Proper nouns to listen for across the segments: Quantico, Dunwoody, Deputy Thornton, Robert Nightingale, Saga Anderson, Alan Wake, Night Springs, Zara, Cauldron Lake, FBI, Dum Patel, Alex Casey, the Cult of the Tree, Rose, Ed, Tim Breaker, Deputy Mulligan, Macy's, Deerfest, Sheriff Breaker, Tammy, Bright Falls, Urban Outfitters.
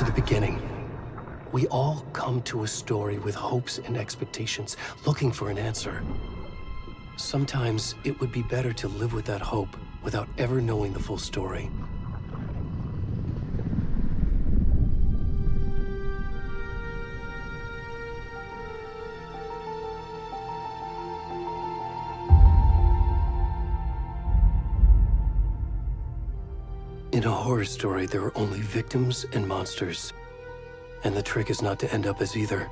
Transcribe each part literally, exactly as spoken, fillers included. to the beginning. We all come to a story with hopes and expectations, looking for an answer. Sometimes it would be better to live with that hope without ever knowing the full story. In a horror story, there are only victims and monsters. And the trick is not to end up as either.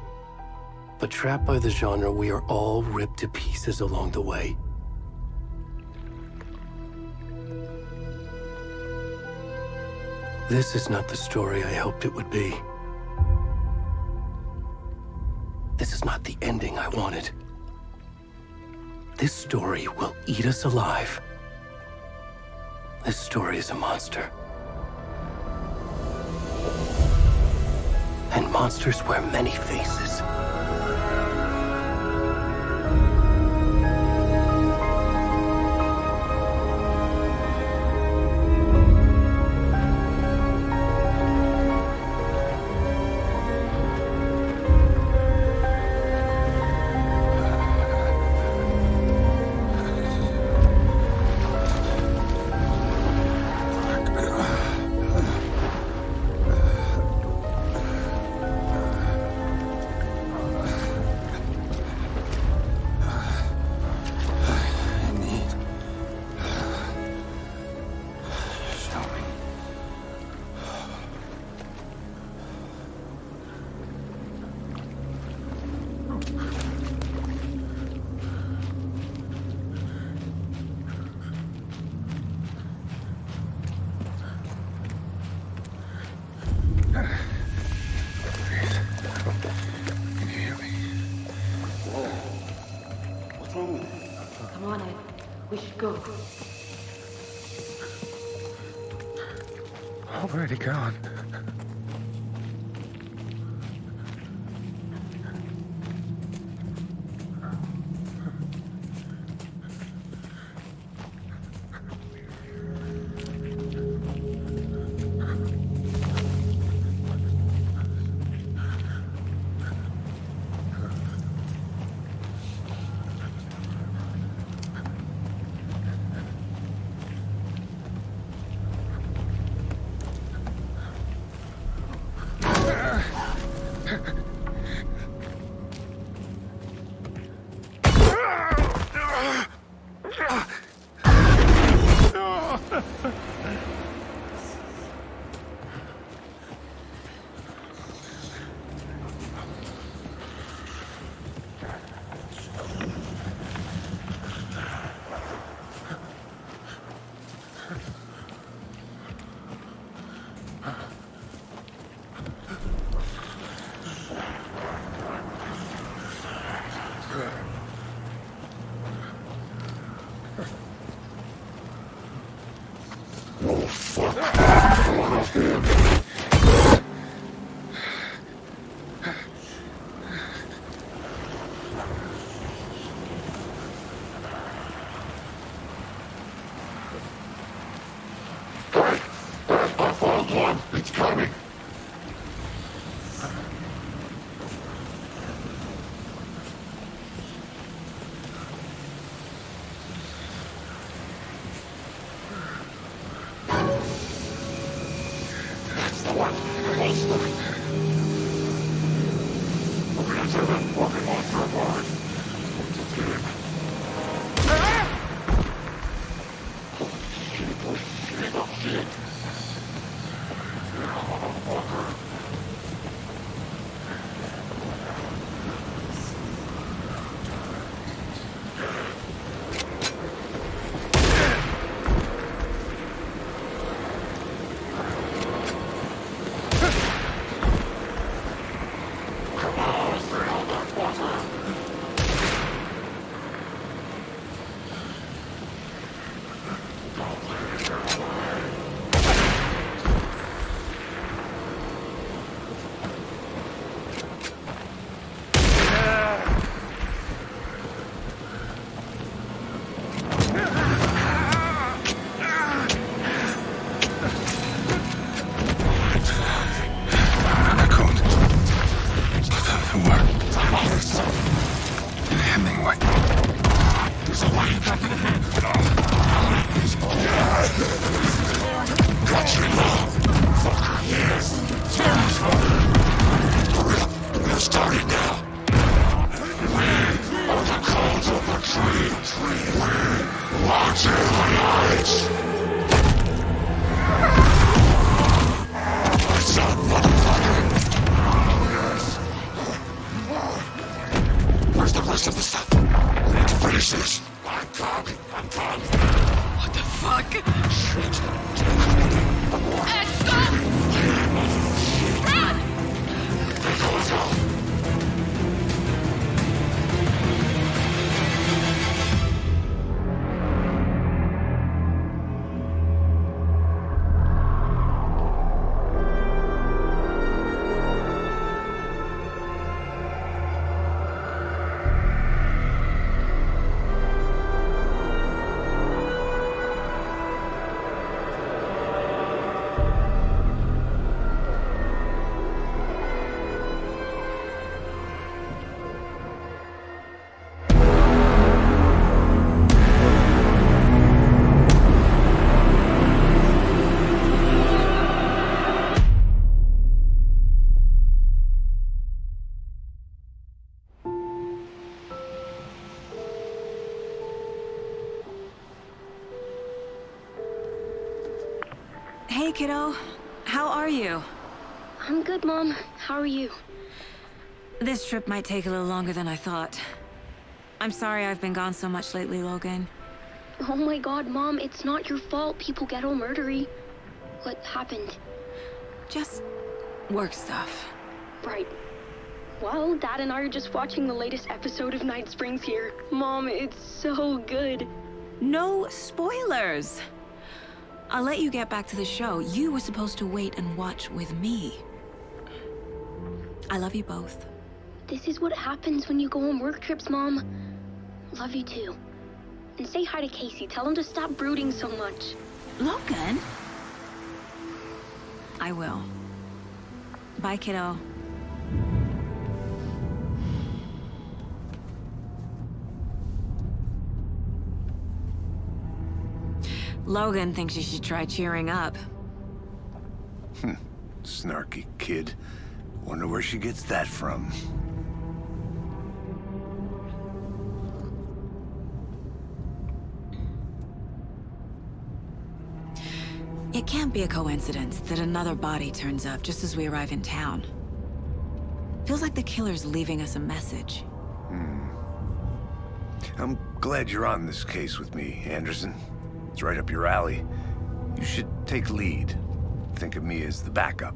But trapped by the genre, we are all ripped to pieces along the way. This is not the story I hoped it would be. This is not the ending I wanted. This story will eat us alive. This story is a monster. And monsters wear many faces. Go. Oh, where'd he gone? Where's the rest of the stuff? We need to finish this. I'm coming. I'm coming. What the fuck? Shit. Ed, stop! Run! They're going down. Hey, kiddo. How are you? I'm good, Mom. How are you? This trip might take a little longer than I thought. I'm sorry I've been gone so much lately, Logan. Oh my god, Mom, it's not your fault people get all murdery. What happened? Just work stuff. Right. Well, Dad and I are just watching the latest episode of Night Springs here. Mom, it's so good. No spoilers! I'll let you get back to the show. You were supposed to wait and watch with me. I love you both. This is what happens when you go on work trips, Mom. Love you too. And say hi to Casey. Tell him to stop brooding so much. Logan? I will. Bye, kiddo. Logan thinks you should try cheering up. Hmm. Snarky kid. Wonder where she gets that from. It can't be a coincidence that another body turns up just as we arrive in town. Feels like the killer's leaving us a message. Hmm. I'm glad you're on this case with me, Anderson. Right up your alley. You should take lead. Think of me as the backup.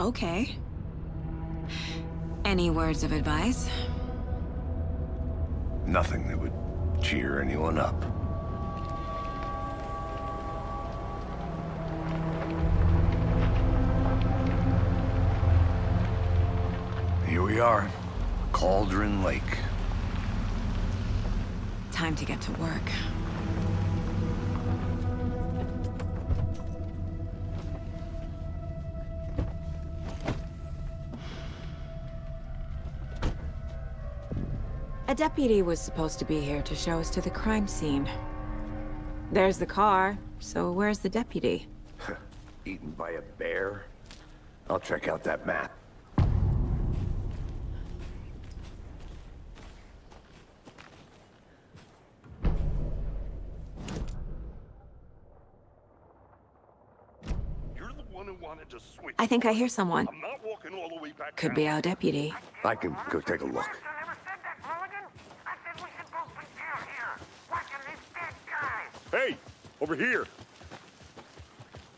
Okay. Any words of advice? Nothing that would cheer anyone up. Here we are. Cauldron Lake. Time to get to work. A deputy was supposed to be here to show us to the crime scene. There's the car, so where's the deputy? Eaten by a bear? I'll check out that map. I think I hear someone. I'm not walking all the way back. Could be our deputy. I can go take a look. Hey, over here.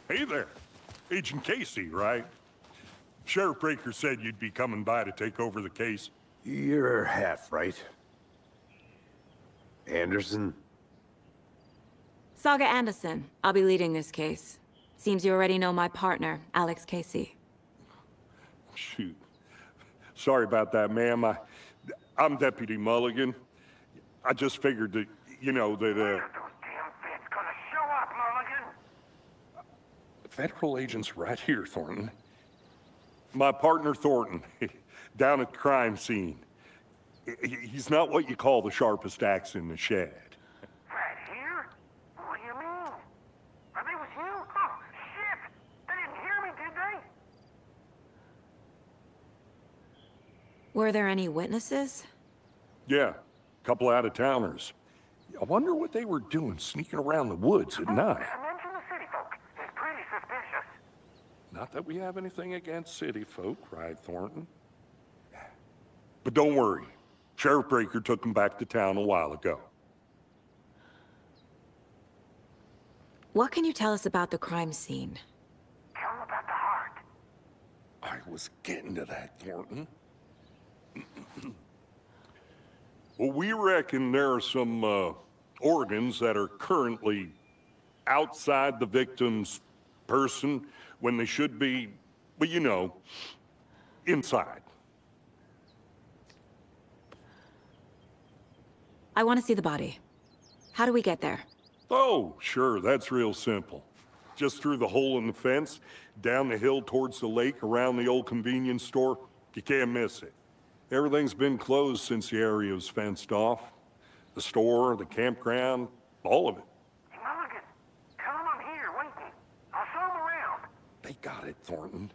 Hey there. Agent Casey, right? Sheriff Breaker said you'd be coming by to take over the case. You're half right. Anderson? Saga Anderson. I'll be leading this case. Seems you already know my partner, Alex Casey. Shoot. Sorry about that, ma'am. I, I'm Deputy Mulligan. I just figured that, you know, that, uh... Where are those damn bits gonna show up, Mulligan? Federal agent's right here, Thornton. My partner, Thornton, down at the crime scene. He's not what you call the sharpest axe in the shed. Were there any witnesses? Yeah, a couple out-of-towners. I wonder what they were doing sneaking around the woods at night. I mentioned the city folk. It's pretty suspicious. Not that we have anything against city folk, right, Thornton? But don't worry. Sheriff Breaker took him back to town a while ago. What can you tell us about the crime scene? Tell him about the heart. I was getting to that, Thornton. Well, we reckon there are some uh, organs that are currently outside the victim's person when they should be, well, you know, inside. I want to see the body. How do we get there? Oh, sure, that's real simple. Just through the hole in the fence, down the hill towards the lake, around the old convenience store. You can't miss it. Everything's been closed since the area was fenced off. The store, the campground, all of it. Hey, Mulligan, tell them I'm here waiting. I'll show them around. They got it, Thornton.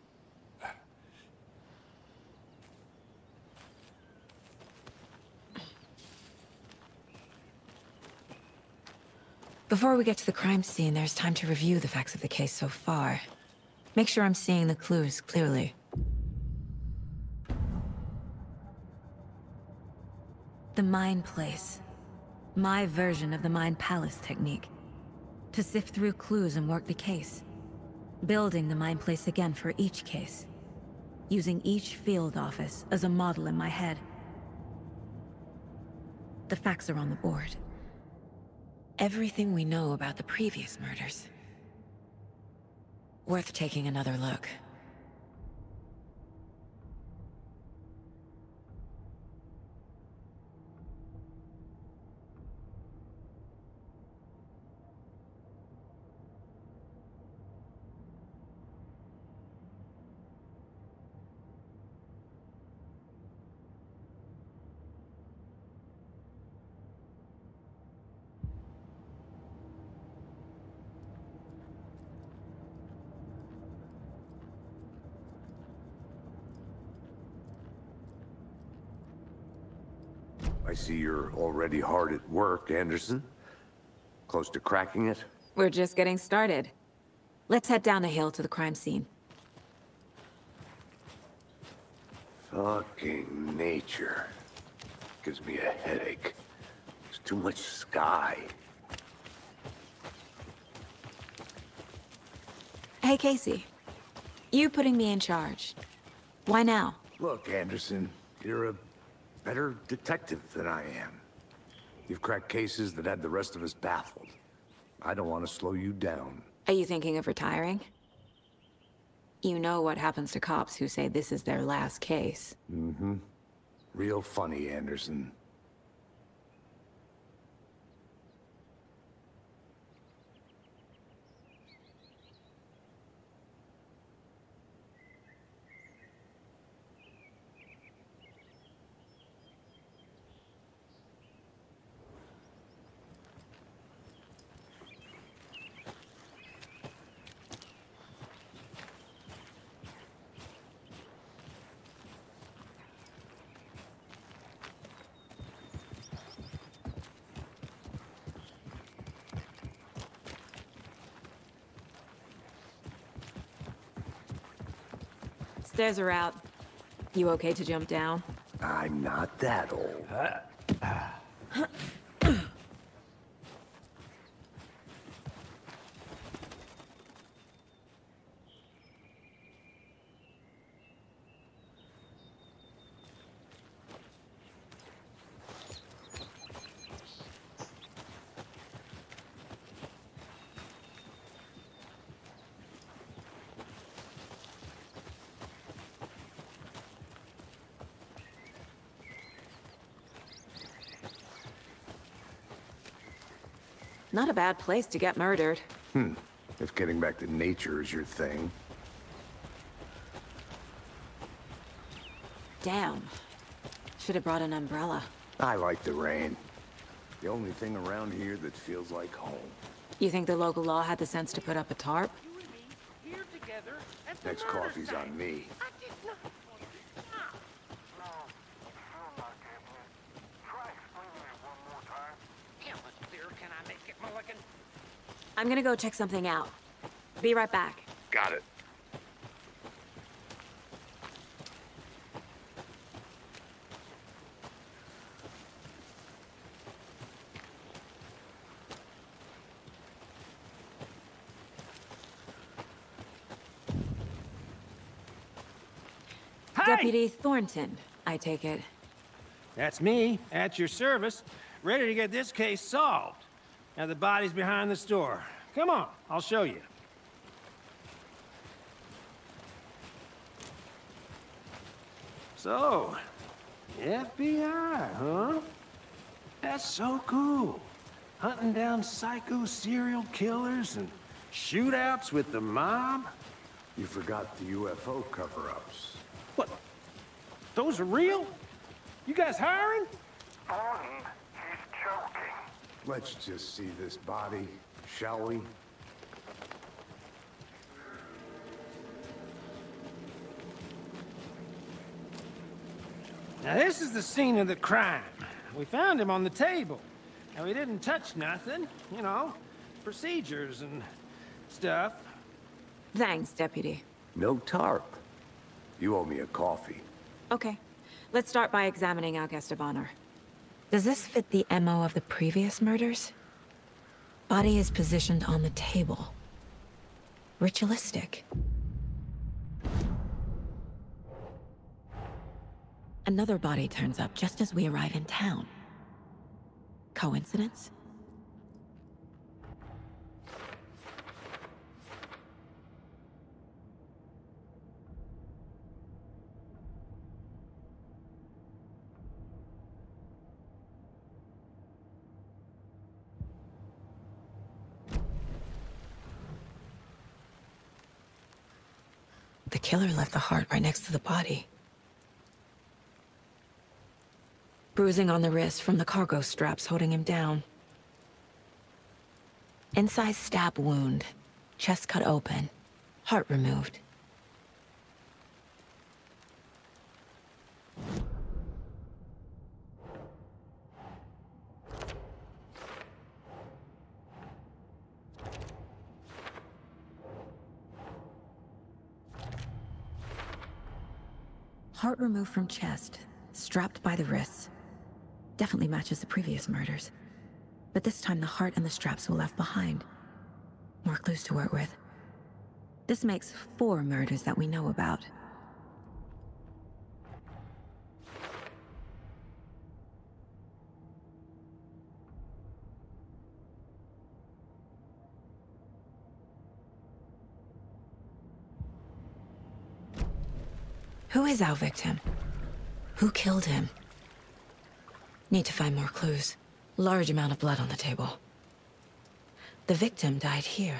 Before we get to the crime scene, there's time to review the facts of the case so far. Make sure I'm seeing the clues clearly. The Mine Place. My version of the Mine Palace technique. To sift through clues and work the case. Building the Mine Place again for each case. Using each field office as a model in my head. The facts are on the board. Everything we know about the previous murders. Worth taking another look. I see you're already hard at work, Anderson. Close to cracking it? We're just getting started. Let's head down the hill to the crime scene. Fucking nature. Gives me a headache. There's too much sky. Hey, Casey. You putting me in charge. Why now? Look, Anderson, you're a better detective than I am. You've cracked cases that had the rest of us baffled. I don't want to slow you down. Are you thinking of retiring? You know what happens to cops who say this is their last case. Mm-hmm. Real funny, Anderson. Stairs are out. You okay to jump down? I'm not that old. Not a bad place to get murdered. Hmm. If getting back to nature is your thing. Damn. Should have brought an umbrella. I like the rain. The only thing around here that feels like home. You think the local law had the sense to put up a tarp? You and me here together at the next coffee's site. On me. I did not. I'm gonna go check something out. Be right back. Got it. Hey! Deputy Thornton, I take it. That's me, at your service, ready to get this case solved. Now the body's behind the store. Come on, I'll show you. So, F B I, huh? That's so cool. Hunting down psycho serial killers and shootouts with the mob. You forgot the U F O cover-ups. What? Those are real? You guys hiring? Thornton, he's joking. Let's just see this body, shall we? Now this is the scene of the crime. We found him on the table. And we didn't touch nothing, you know, procedures and stuff. Thanks, Deputy. No tarp. You owe me a coffee. Okay. Let's start by examining our guest of honor. Does this fit the M O of the previous murders? Body is positioned on the table. Ritualistic. Another body turns up just as we arrive in town. Coincidence? The killer left the heart right next to the body. Bruising on the wrist from the cargo straps holding him down. Incised stab wound. Chest cut open. Heart removed. Heart removed from chest, strapped by the wrists. Definitely matches the previous murders. But this time the heart and the straps were left behind. More clues to work with. This makes four murders that we know about. Who is our victim? Who killed him? Need to find more clues. Large amount of blood on the table. The victim died here.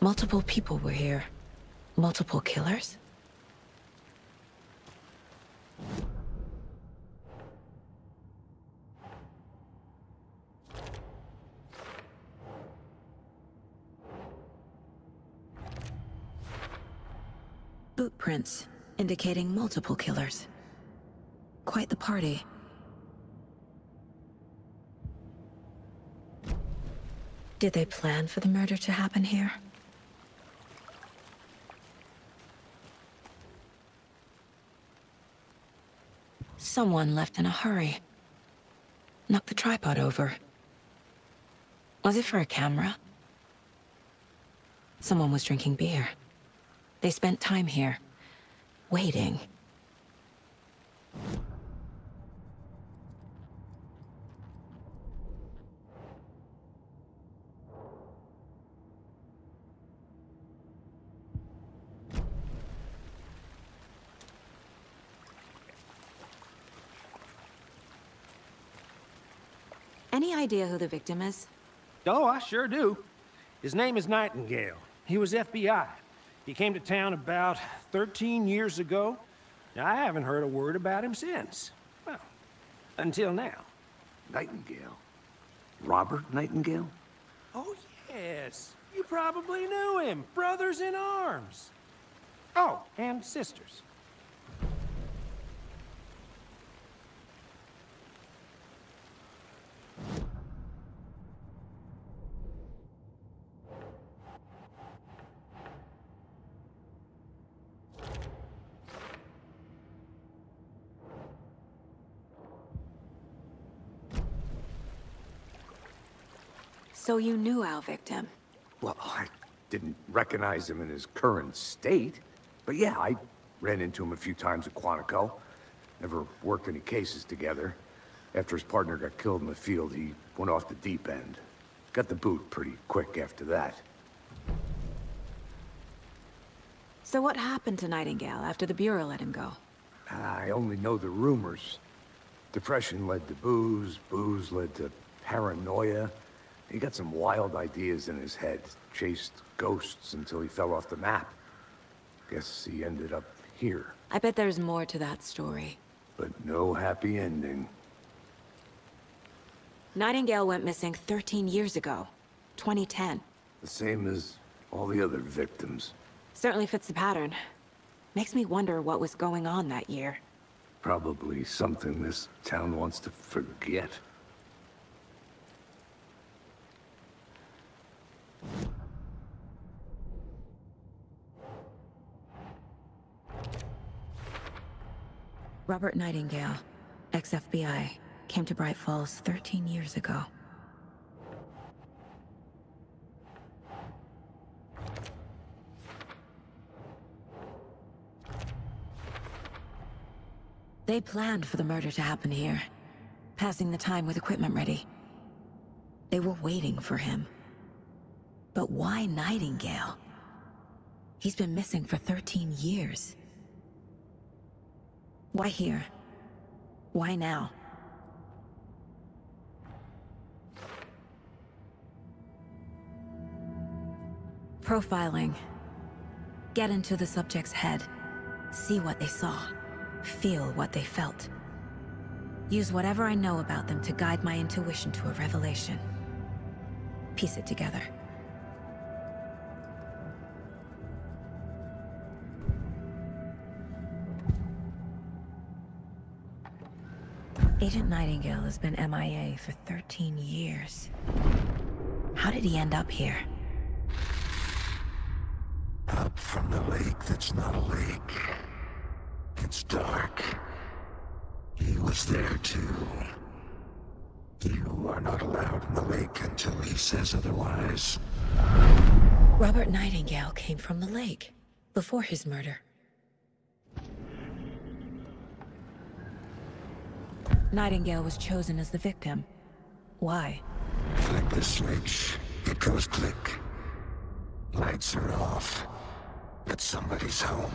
Multiple people were here. Multiple killers? Boot prints, indicating multiple killers. Quite the party. Did they plan for the murder to happen here? Someone left in a hurry. Knocked the tripod over. Was it for a camera? Someone was drinking beer. They spent time here, waiting. Any idea who the victim is? Oh, I sure do. His name is Nightingale. He was F B I. He came to town about thirteen years ago. Now, I haven't heard a word about him since. Well, until now. Nightingale? Robert Nightingale? Oh, yes. You probably knew him. Brothers in arms. Oh, and sisters. So you knew our victim? Well, I didn't recognize him in his current state. But yeah, I ran into him a few times at Quantico. Never worked any cases together. After his partner got killed in the field, he went off the deep end. Got the boot pretty quick after that. So what happened to Nightingale after the Bureau let him go? I only know the rumors. Depression led to booze, booze led to paranoia. He got some wild ideas in his head, chased ghosts until he fell off the map. Guess he ended up here. I bet there's more to that story. But no happy ending. Nightingale went missing thirteen years ago, twenty ten. The same as all the other victims. Certainly fits the pattern. Makes me wonder what was going on that year. Probably something this town wants to forget. Robert Nightingale, ex F B I, came to Bright Falls thirteen years ago. They planned for the murder to happen here, passing the time with equipment ready. They were waiting for him. But why Nightingale? He's been missing for thirteen years. Why here? Why now? Profiling. Get into the subject's head. See what they saw. Feel what they felt. Use whatever I know about them to guide my intuition to a revelation. Piece it together. Agent Nightingale has been M I A for thirteen years. How did he end up here? Up from the lake that's not a lake. It's dark. He was there too. You are not allowed in the lake until he says otherwise. Robert Nightingale came from the lake before his murder. Nightingale was chosen as the victim. Why? Flick the switch. It goes click. Lights are off. But somebody's home.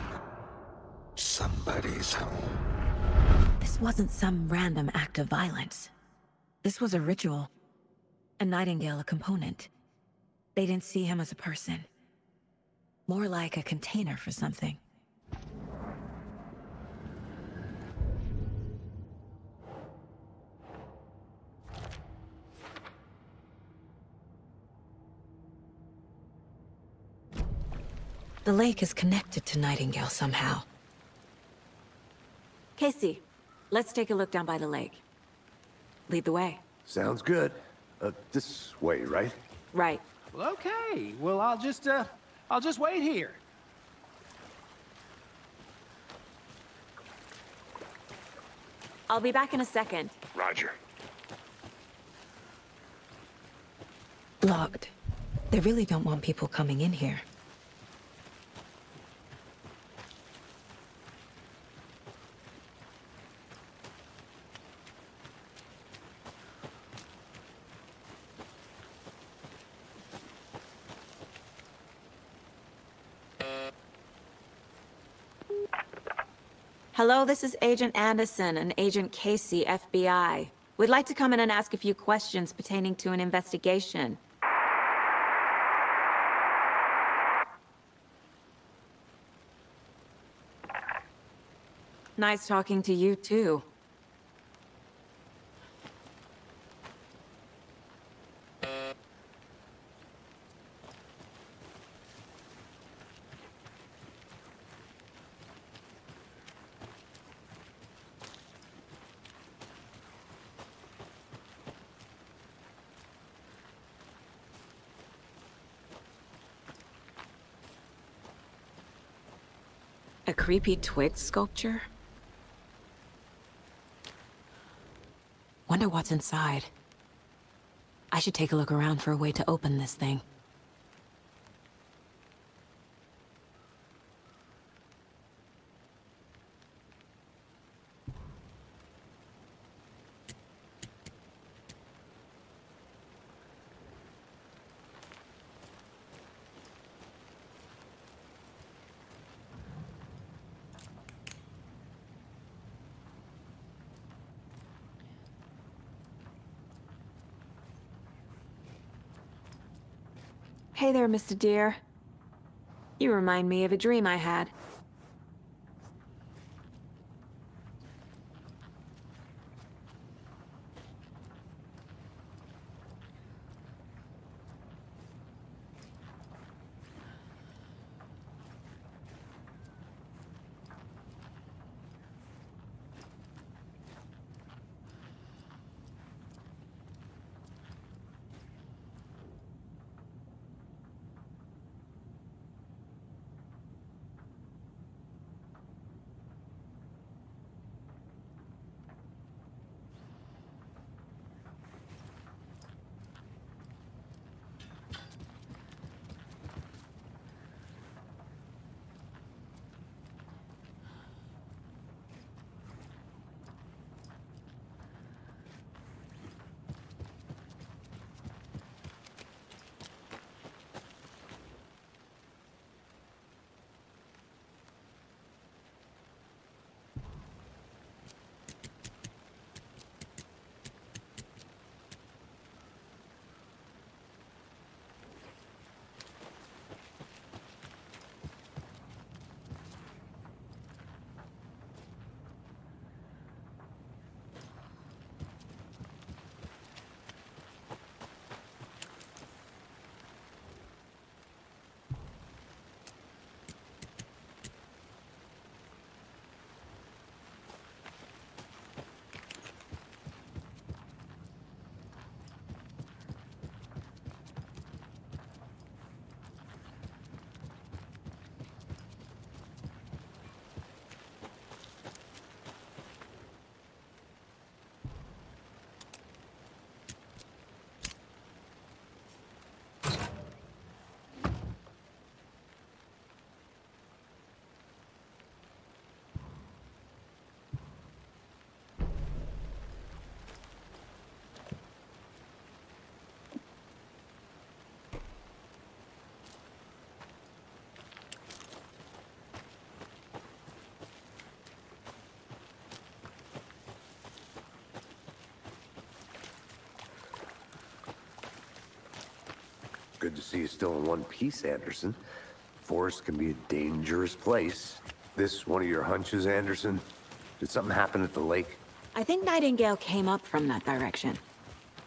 Somebody's home. This wasn't some random act of violence. This was a ritual. A Nightingale a component. They didn't see him as a person. More like a container for something. The lake is connected to Nightingale somehow. Casey, let's take a look down by the lake. Lead the way. Sounds good. Uh, this way, right? Right. Well, okay. Well, I'll just, uh, I'll just wait here. I'll be back in a second. Roger. Locked. They really don't want people coming in here. Hello, this is Agent Anderson and Agent Casey, F B I. We'd like to come in and ask a few questions pertaining to an investigation. Nice talking to you, too. A creepy twig sculpture? Wonder what's inside. I should take a look around for a way to open this thing. Hey there, Mister Deer. You remind me of a dream I had. Good to see you still in one piece, Anderson. Forest can be a dangerous place. This one of your hunches, Anderson? Did something happen at the lake? I think Nightingale came up from that direction.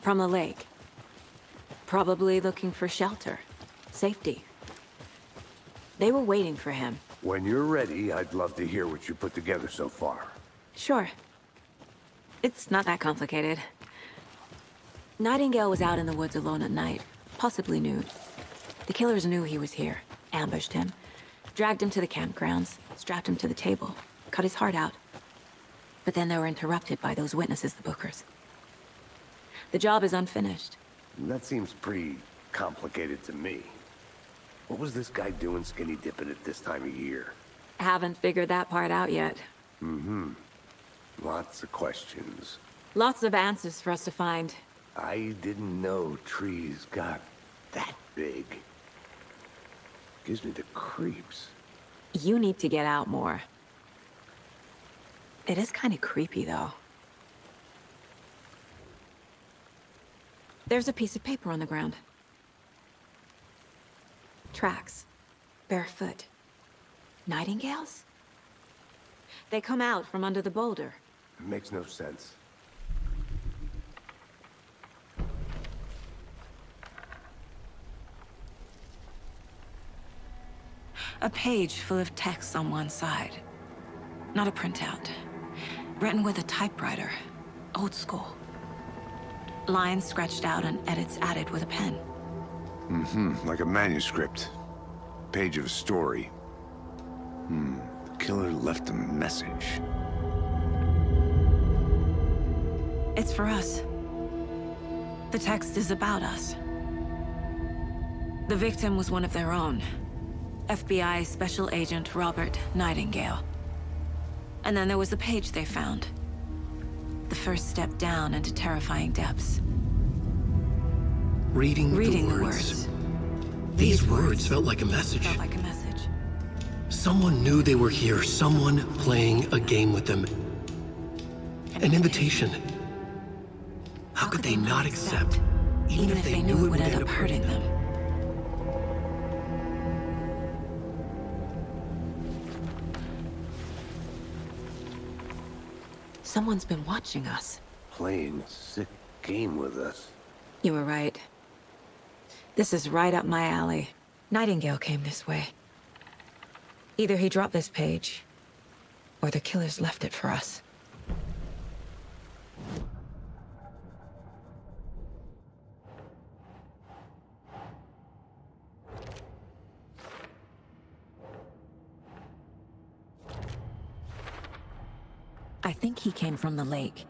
From the lake. Probably looking for shelter. Safety. They were waiting for him. When you're ready, I'd love to hear what you put together so far. Sure. It's not that complicated. Nightingale was out in the woods alone at night. Possibly nude. The killers knew he was here, ambushed him, dragged him to the campgrounds, strapped him to the table, cut his heart out. But then they were interrupted by those witnesses, the Bookers. The job is unfinished. That seems pretty complicated to me. What was this guy doing skinny dipping at this time of year? Haven't figured that part out yet. Mm-hmm. Lots of questions. Lots of answers for us to find. I didn't know trees got that big. Gives me the creeps. You need to get out more. It is kind of creepy, though. There's a piece of paper on the ground. Tracks. Barefoot. Nightingales? They come out from under the boulder. It makes no sense. A page full of text on one side. Not a printout. Written with a typewriter. Old school. Lines scratched out and edits added with a pen. Mm-hmm. Like a manuscript. Page of a story. Hmm. The killer left a message. It's for us. The text is about us. The victim was one of their own. F B I Special Agent Robert Nightingale. And then there was the page they found. The first step down into terrifying depths. Reading, Reading the, words. the words. These words felt like a message. Felt like a message. Someone knew they were here. Someone playing a game with them. An, An invitation. invitation. How, How could they, they not accept, even if they, they knew it would end up hurting them? them? Someone's been watching us. Playing a sick game with us. You were right. This is right up my alley. Nightingale came this way. Either he dropped this page, or the killers left it for us. I think he came from the lake,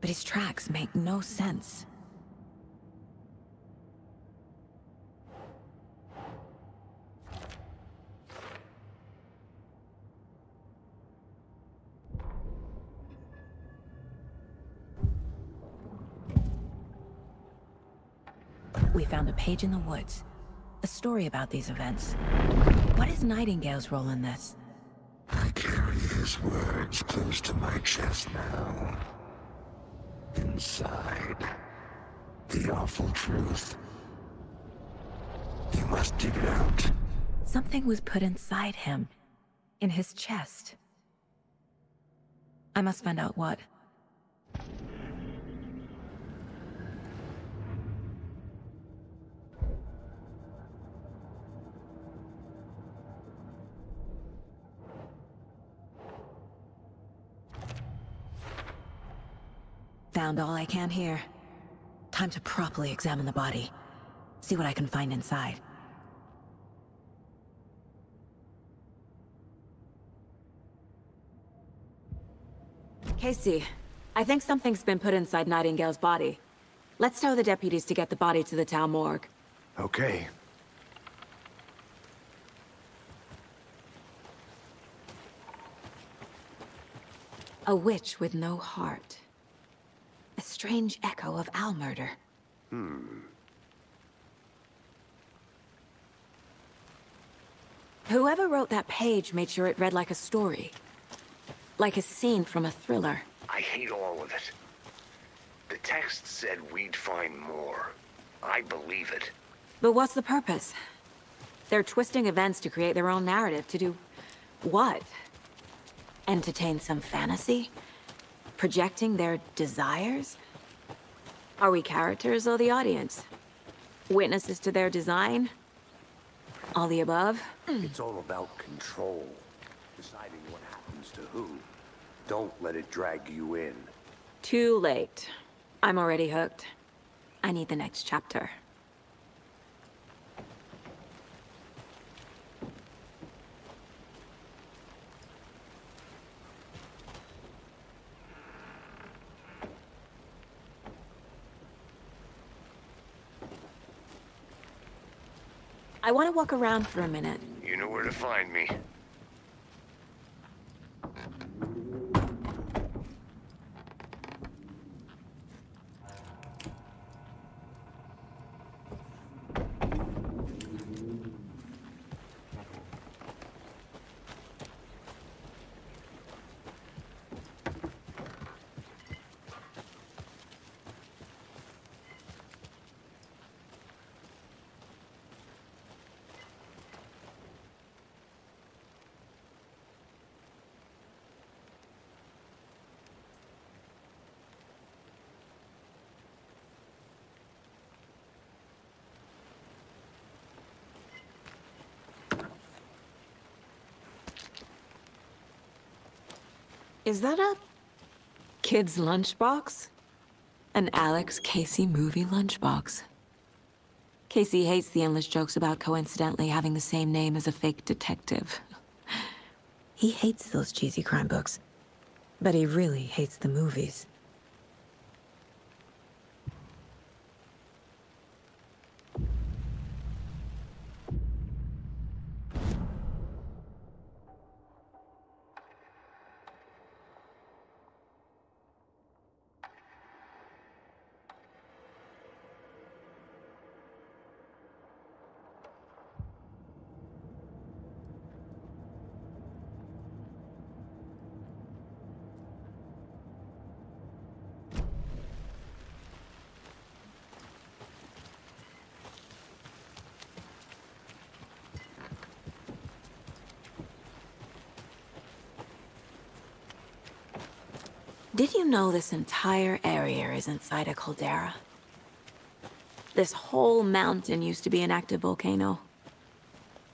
but his tracks make no sense. We found a page in the woods, a story about these events. What is Nightingale's role in this? I carry his words close to my chest now. Inside, the awful truth. You must dig it out. Something was put inside him, in his chest. I must find out what. Found all I can here. Time to properly examine the body. See what I can find inside. Casey, I think something's been put inside Nightingale's body. Let's tell the deputies to get the body to the town morgue. Okay. A witch with no heart. A strange echo of owl murder. Hmm. Whoever wrote that page made sure it read like a story. Like a scene from a thriller. I hate all of it. The text said we'd find more. I believe it. But what's the purpose? They're twisting events to create their own narrative. To do what? Entertain some fantasy? Projecting their desires? Are we characters or the audience? Witnesses to their design? All the above? It's all about control. Deciding what happens to who. Don't let it drag you in. Too late. I'm already hooked. I need the next chapter. I want to walk around for a minute. You know where to find me. Is that a kid's lunchbox? An Alex Casey movie lunchbox. Casey hates the endless jokes about coincidentally having the same name as a fake detective. He hates those cheesy crime books, but he really hates the movies. Did you know this entire area is inside a caldera? This whole mountain used to be an active volcano.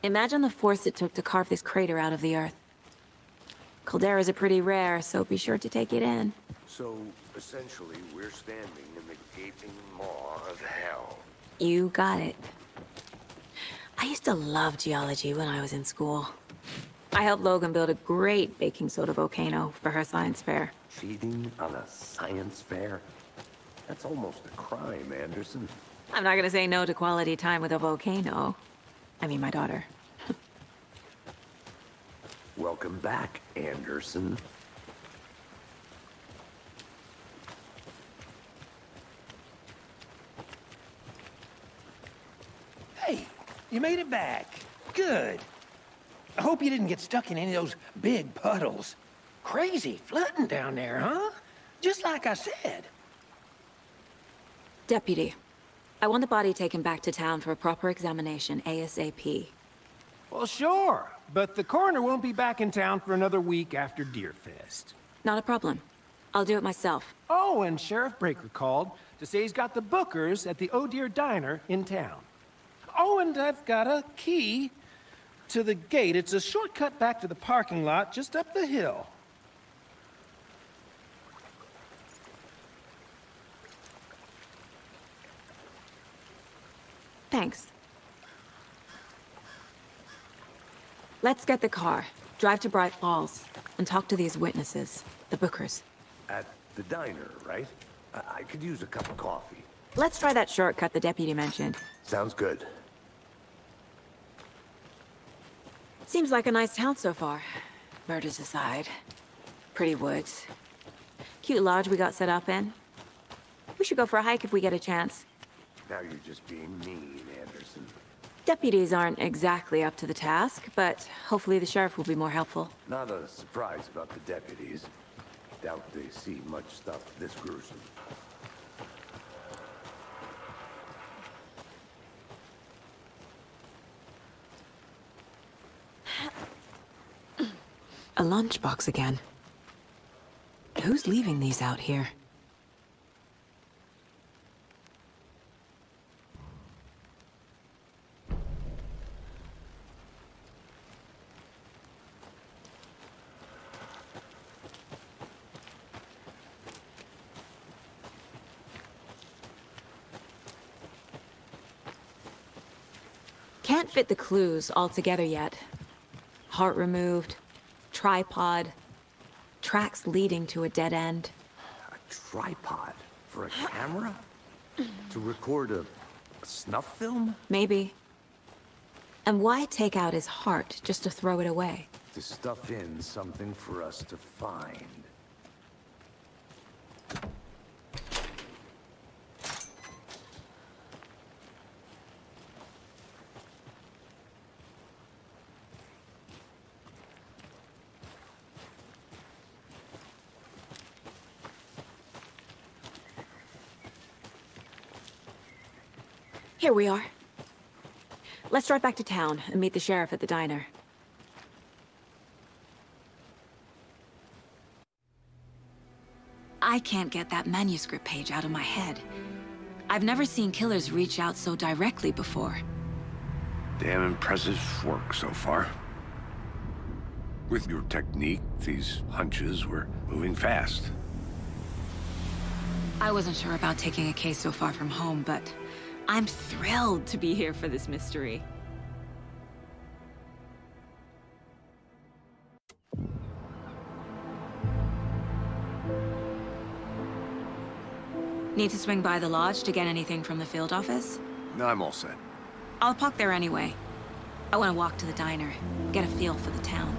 Imagine the force it took to carve this crater out of the earth. Calderas are pretty rare, so be sure to take it in. So, essentially, we're standing in the gaping maw of hell. You got it. I used to love geology when I was in school. I helped Logan build a great baking soda volcano for her science fair. Cheating on a science fair? That's almost a crime, Anderson. I'm not gonna say no to quality time with a volcano. I mean, my daughter. Welcome back, Anderson. Hey, you made it back. Good. I hope you didn't get stuck in any of those big puddles. Crazy flooding down there, huh? Just like I said. Deputy, I want the body taken back to town for a proper examination, ASAP. Well, sure. But the coroner won't be back in town for another week after Deerfest. Not a problem. I'll do it myself. Oh, and Sheriff Breaker called to say he's got the Bookers at the Oh Dear Diner in town. Oh, and I've got a key to the gate. It's a shortcut back to the parking lot just up the hill. Thanks. Let's get the car, drive to Bright Falls, and talk to these witnesses, the Bookers. At the diner, right? I, I could use a cup of coffee. Let's try that shortcut the deputy mentioned. Sounds good. Seems like a nice town so far. Murders aside. Pretty woods. Cute lodge we got set up in. We should go for a hike if we get a chance. Now you're just being mean, Anderson. Deputies aren't exactly up to the task, but hopefully the sheriff will be more helpful. Not a surprise about the deputies. Doubt they see much stuff this gruesome. A lunchbox again. Who's leaving these out here? Can't fit the clues all together yet. Heart removed, tripod, tracks leading to a dead end. A tripod for a camera? To record a, a snuff film? Maybe. And why take out his heart just to throw it away? To stuff in something for us to find. Here we are. Let's drive back to town and meet the sheriff at the diner. I can't get that manuscript page out of my head. I've never seen killers reach out so directly before. Damn impressive work so far. With your technique, these hunches were moving fast. I wasn't sure about taking a case so far from home, but I'm thrilled to be here for this mystery. Need to swing by the lodge to get anything from the field office? No, I'm all set. I'll park there anyway. I want to walk to the diner, get a feel for the town.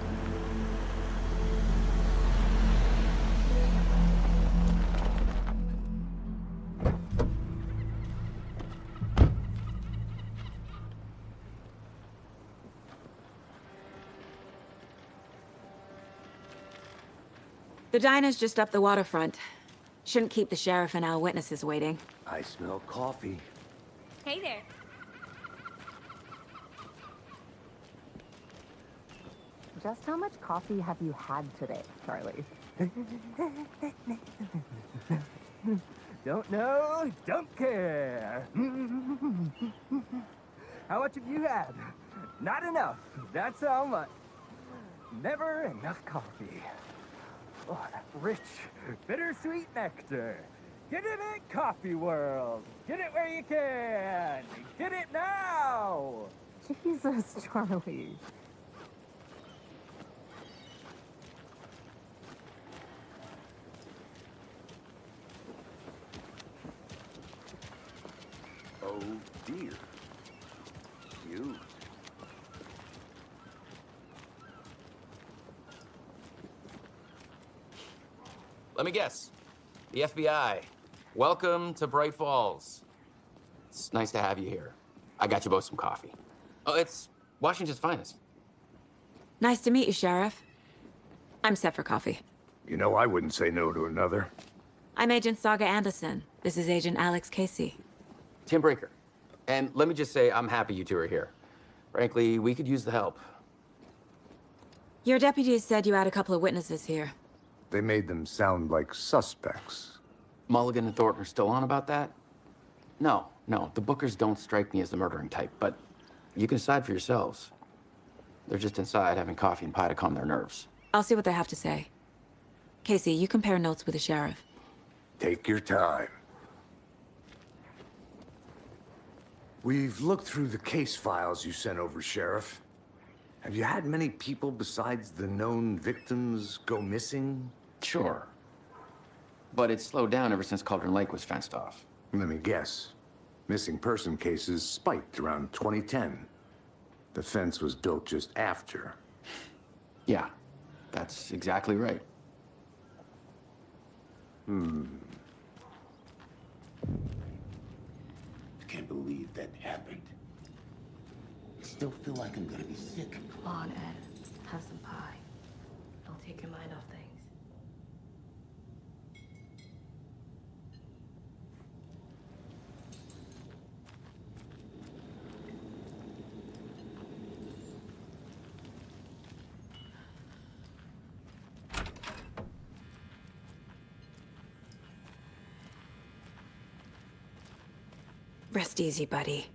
The diner's just up the waterfront. Shouldn't keep the sheriff and our witnesses waiting. I smell coffee. Hey there. Just how much coffee have you had today, Charlie? Don't know, don't care. How much have you had? Not enough. That's how much. Never enough coffee. Oh, that rich, bittersweet nectar. Get it at Coffee World. Get it where you can. Get it now. Jesus, Charlie. Oh, dear. You. Let me guess. The F B I. Welcome to Bright Falls. It's nice to have you here. I got you both some coffee. Oh, it's Washington's finest. Nice to meet you, Sheriff. I'm set for coffee. You know, I wouldn't say no to another. I'm Agent Saga Anderson. This is Agent Alex Casey. Tim Breaker. And let me just say, I'm happy you two are here. Frankly, we could use the help. Your deputies said you had a couple of witnesses here. They made them sound like suspects. Mulligan and Thornton are still on about that? No, no, the Bookers don't strike me as the murdering type, but you can decide for yourselves. They're just inside having coffee and pie to calm their nerves. I'll see what they have to say. Casey, you compare notes with the sheriff. Take your time. We've looked through the case files you sent over, Sheriff. Have you had many people besides the known victims go missing? Sure. But it's slowed down ever since Cauldron Lake was fenced off. Let me guess. Missing person cases spiked around twenty ten. The fence was built just after. Yeah, that's exactly right. Hmm. I can't believe that happened. I still feel like I'm gonna be sick. Come on, Ed. Have some pie. Don't take your mind off things. Rest easy, buddy.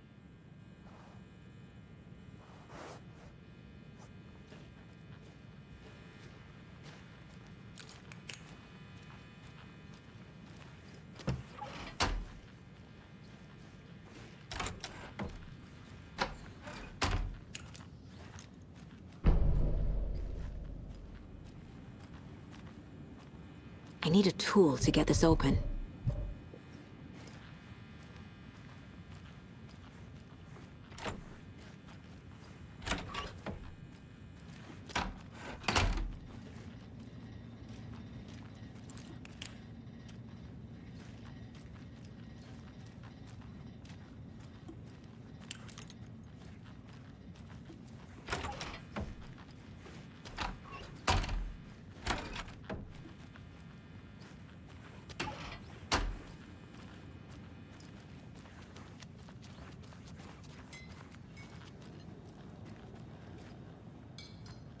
I need a tool to get this open.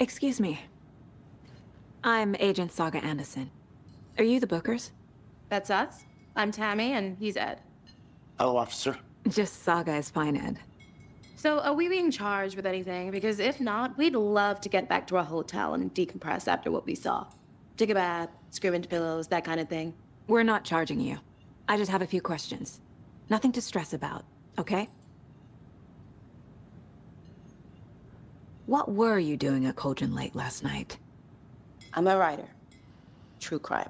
Excuse me. I'm Agent Saga Anderson. Are you the Bookers? That's us. I'm Tammy, and he's Ed. Hello, officer. Just Saga is fine, Ed. So are we being charged with anything? Because if not, we'd love to get back to our hotel and decompress after what we saw. Take a bath, scream into pillows, that kind of thing. We're not charging you. I just have a few questions. Nothing to stress about, okay? What were you doing at Cauldron Lake last night? I'm a writer. True crime.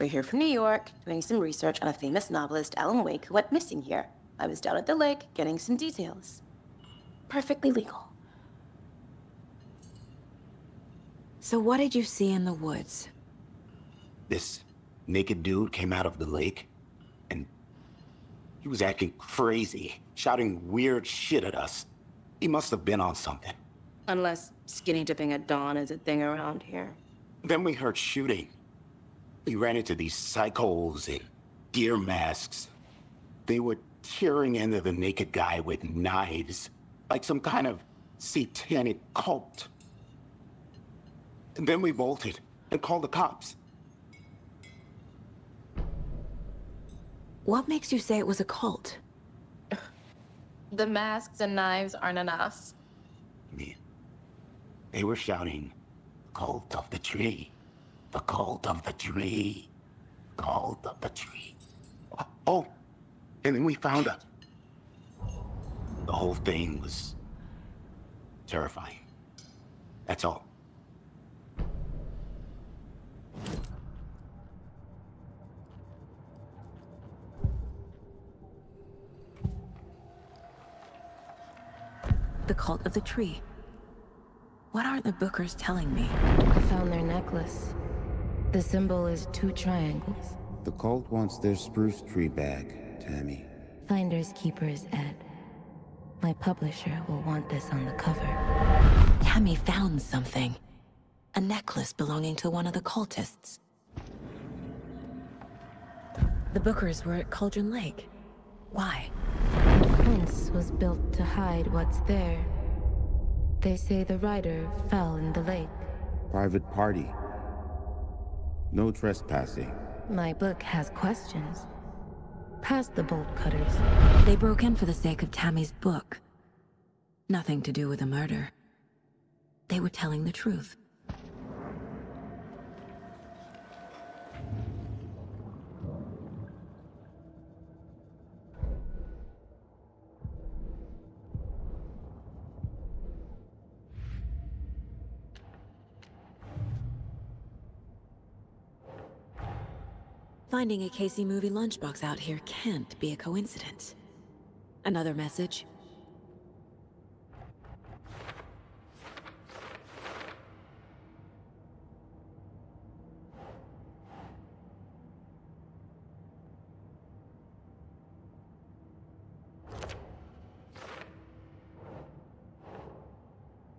We're here from New York, doing some research on a famous novelist, Alan Wake, who went missing here. I was down at the lake, getting some details. Perfectly legal. So what did you see in the woods? This naked dude came out of the lake, and he was acting crazy, shouting weird shit at us. He must have been on something. Unless skinny dipping at dawn is a thing around here. Then we heard shooting. We ran into these psychos in deer masks. They were tearing into the naked guy with knives, like some kind of satanic cult. And then we bolted and called the cops. What makes you say it was a cult? The masks and knives aren't enough. Man. They were shouting, "Cult of the Tree. The Cult of the Tree. Cult of the Tree." Oh, and then we found out. The whole thing was terrifying. That's all. The Cult of the Tree. What aren't the Bookers telling me? I found their necklace. The symbol is two triangles. The cult wants their spruce tree back, Tammy. Finders Keepers, Ed. My publisher will want this on the cover. Tammy found something. A necklace belonging to one of the cultists. The Bookers were at Cauldron Lake. Why? The fence was built to hide what's there. They say the rider fell in the lake. Private party. No trespassing. My book has questions. Past the bolt cutters. They broke in for the sake of Tammy's book. Nothing to do with a murder. They were telling the truth. Finding a Casey movie lunchbox out here can't be a coincidence. Another message?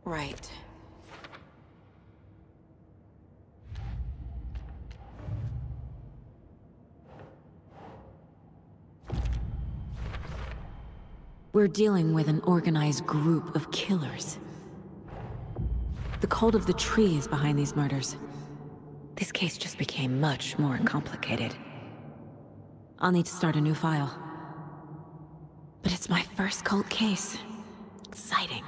Right. We're dealing with an organized group of killers. The Cult of the Tree is behind these murders. This case just became much more complicated. I'll need to start a new file. But it's my first cult case. Exciting.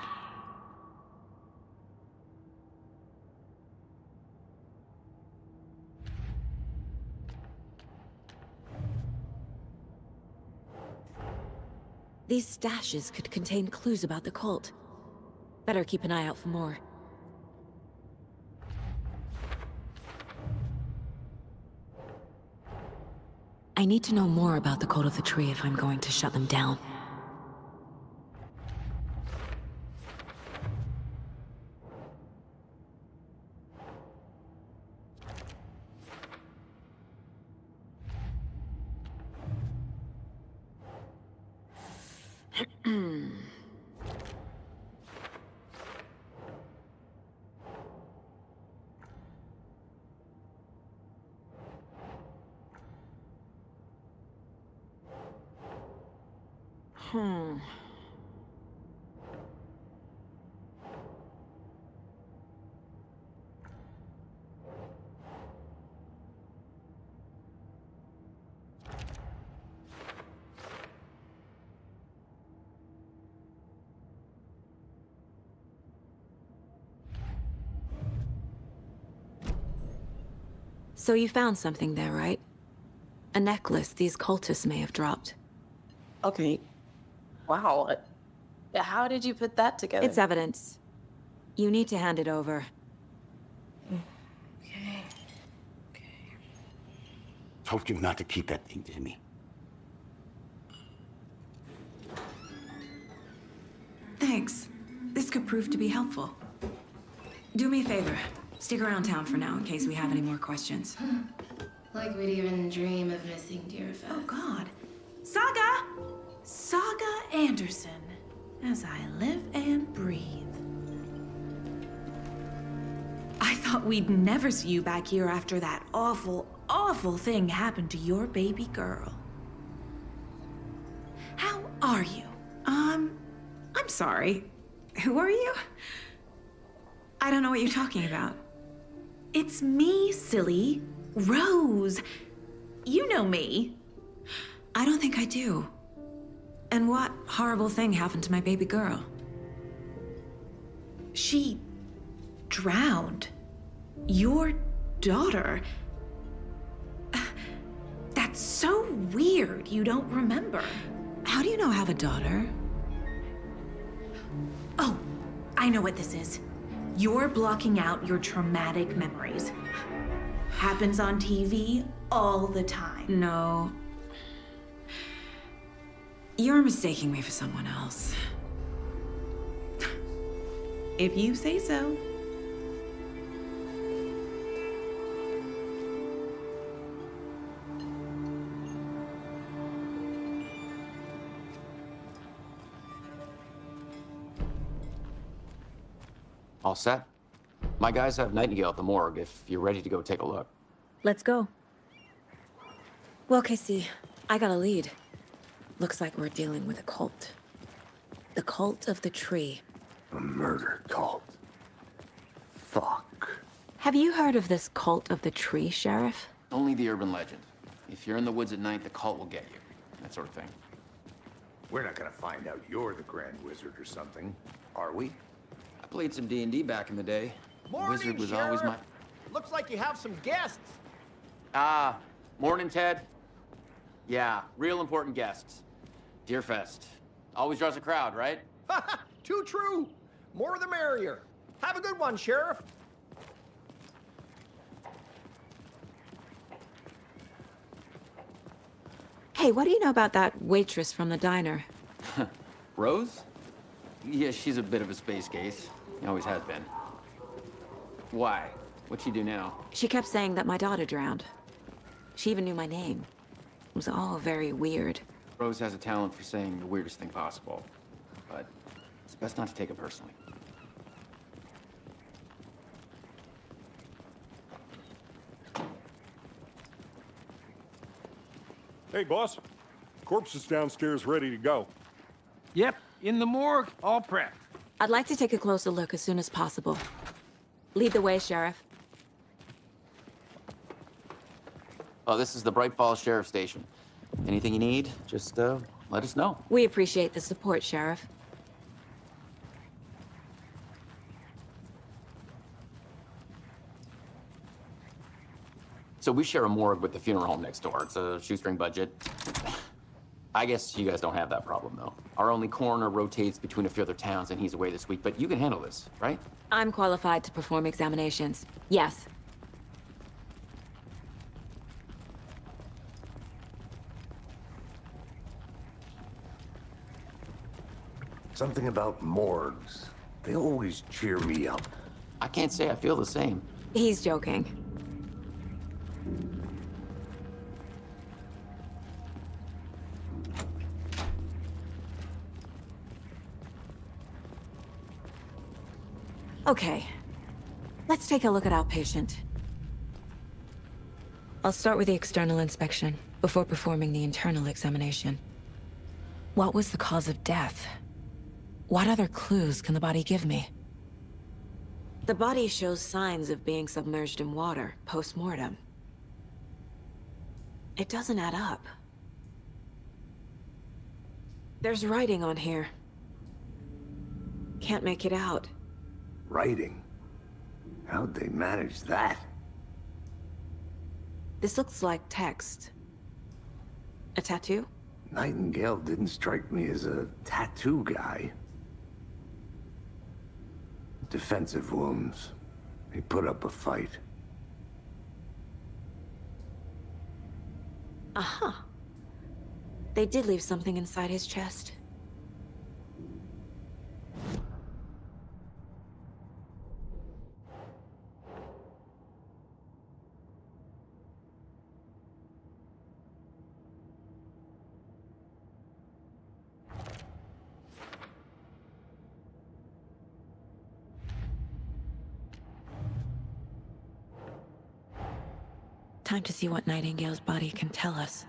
These stashes could contain clues about the cult. Better keep an eye out for more. I need to know more about the Cult of the Tree if I'm going to shut them down. Hmm. So you found something there, right? A necklace these cultists may have dropped. Okay. Wow. How did you put that together? It's evidence. You need to hand it over. Okay. Okay. Told you not to keep that thing to me. Thanks. This could prove to be helpful. Do me a favor. Stick around town for now in case we have any more questions. Like we'd even dream of missing Deerfest. Oh, God. Saga! Saga Anderson, as I live and breathe. I thought we'd never see you back here after that awful, awful thing happened to your baby girl. How are you? Um, I'm sorry. Who are you? I don't know what you're talking about. It's me, silly. Rose. You know me. I don't think I do. And what horrible thing happened to my baby girl? She drowned. Your daughter. Uh, that's so weird you don't remember. How do you know I have a daughter? Oh, I know what this is. You're blocking out your traumatic memories. Happens on T V all the time. No. You're mistaking me for someone else. If you say so. All set. My guys have Nightingale at the morgue if you're ready to go take a look. Let's go. Well, Casey, I got a lead. Looks like we're dealing with a cult. The Cult of the Tree. A murder cult. Fuck. Have you heard of this Cult of the Tree, Sheriff? Only the urban legend. If you're in the woods at night, the cult will get you. That sort of thing. We're not gonna find out you're the Grand Wizard or something, are we? I played some D and D back in the day. Morning, Wizard was Sheriff. Always my... Looks like you have some guests. Ah, uh, morning, Ted. Yeah, real important guests. Deerfest. Always draws a crowd, right? Too true. More the merrier. Have a good one, Sheriff. Hey, what do you know about that waitress from the diner? Rose? Yeah, she's a bit of a space case. Always has been. Why? What'd she do now? She kept saying that my daughter drowned. She even knew my name. It was all very weird. Rose has a talent for saying the weirdest thing possible. But it's best not to take it personally. Hey, boss. Corpse is downstairs ready to go. Yep. In the morgue, all prepped. I'd like to take a closer look as soon as possible. Lead the way, Sheriff. Oh, this is the Bright Falls Sheriff Station. Anything you need, just uh, let us know. We appreciate the support, Sheriff. So we share a morgue with the funeral home next door. It's a shoestring budget. I guess you guys don't have that problem, though. Our only coroner rotates between a few other towns, and he's away this week, but you can handle this, right? I'm qualified to perform examinations. Yes. Something about morgues. They always cheer me up. I can't say I feel the same. He's joking. Okay, let's take a look at our patient. I'll start with the external inspection before performing the internal examination. What was the cause of death? What other clues can the body give me? The body shows signs of being submerged in water post-mortem. It doesn't add up. There's writing on here. Can't make it out. Writing? How'd they manage that? This looks like text. A tattoo? Nightingale didn't strike me as a tattoo guy. Defensive wounds. He put up a fight. Aha. Uh-huh. They did leave something inside his chest. Time to see what Nightingale's body can tell us.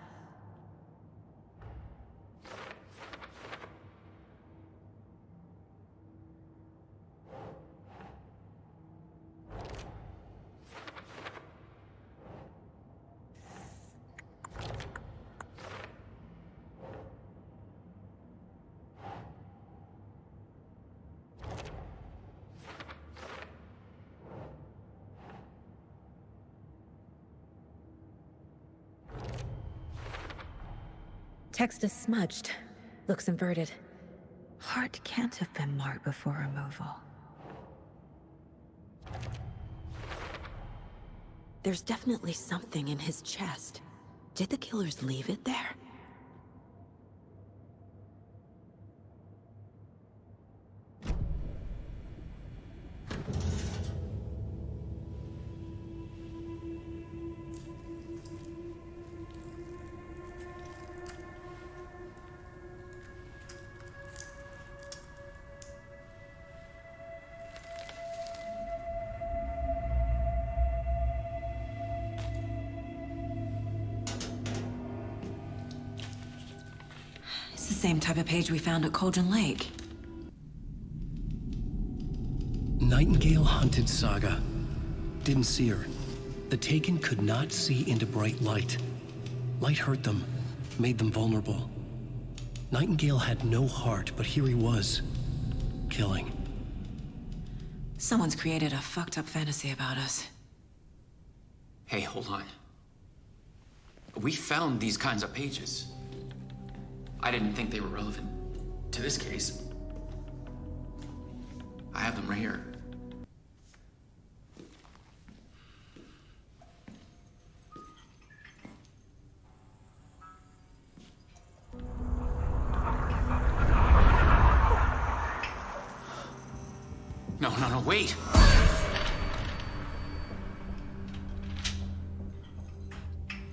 Text is smudged. Looks inverted. Heart can't have been marked before removal. There's definitely something in his chest. Did the killers leave it there? Same type of page we found at Cauldron Lake. Nightingale hunted Saga. Didn't see her. The Taken could not see into bright light. Light hurt them, made them vulnerable. Nightingale had no heart, but here he was, killing. Someone's created a fucked up fantasy about us. Hey, hold on. We found these kinds of pages. I didn't think they were relevant to this case. I have them right here. No, no, no, wait!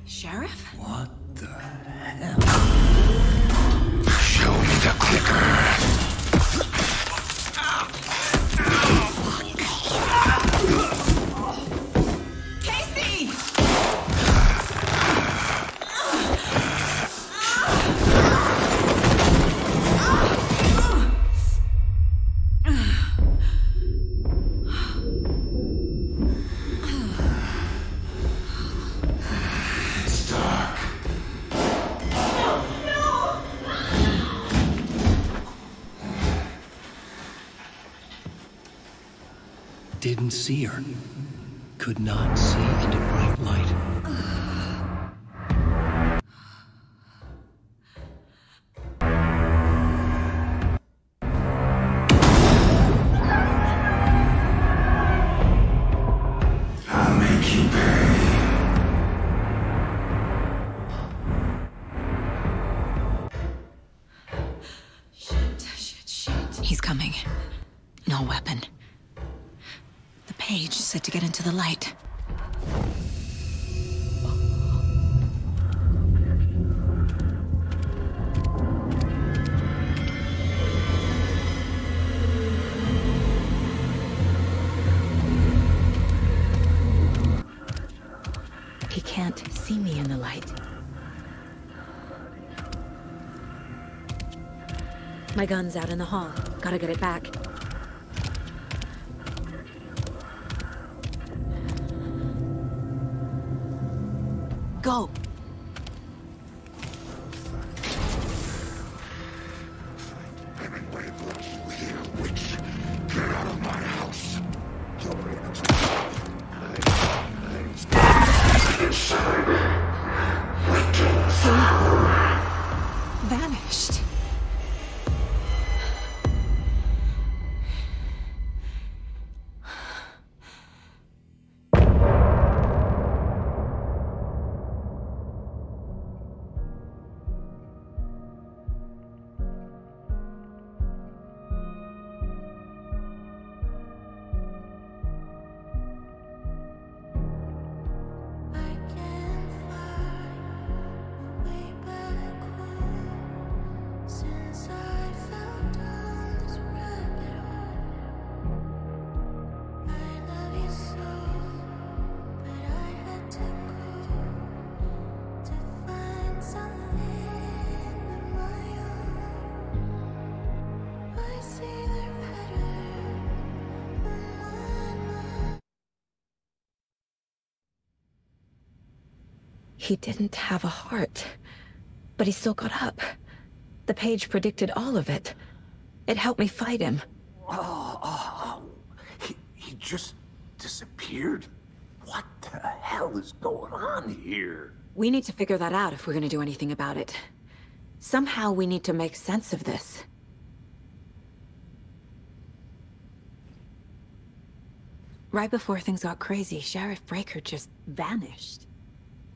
Sheriff? What the hell? Show me the clicker. Didn't see her. Could not see into bright light. I'll make you pay. Shit, shit, shit. He's coming. No weapon. Page said to get into the light. He can't see me in the light. My gun's out in the hall. Gotta get it back. Go! He didn't have a heart, but he still got up. The page predicted all of it. It helped me fight him. Oh, oh, oh. He, he just disappeared? What the hell is going on here? We need to figure that out if we're gonna do anything about it. Somehow we need to make sense of this. Right before things got crazy, Sheriff Breaker just vanished.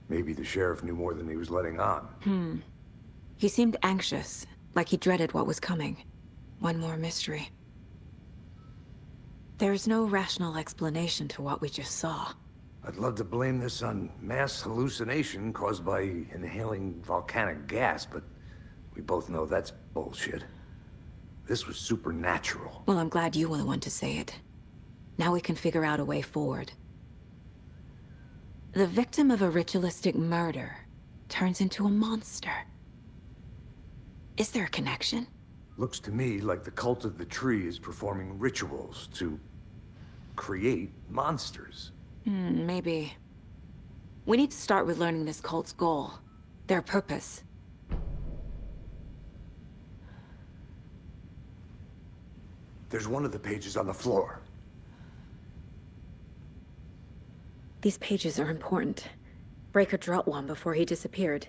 Maybe the sheriff knew more than he was letting on. Hmm. He seemed anxious, like he dreaded what was coming. One more mystery. There is no rational explanation to what we just saw. I'd love to blame this on mass hallucination caused by inhaling volcanic gas, but we both know that's bullshit. This was supernatural. Well, I'm glad you were the one to say it. Now we can figure out a way forward. The victim of a ritualistic murder turns into a monster. Is there a connection? Looks to me like the Cult of the Tree is performing rituals to create monsters. Mm, maybe. We need to start with learning this cult's goal, their purpose. There's one of the pages on the floor. These pages are important. Breaker dropped one before he disappeared.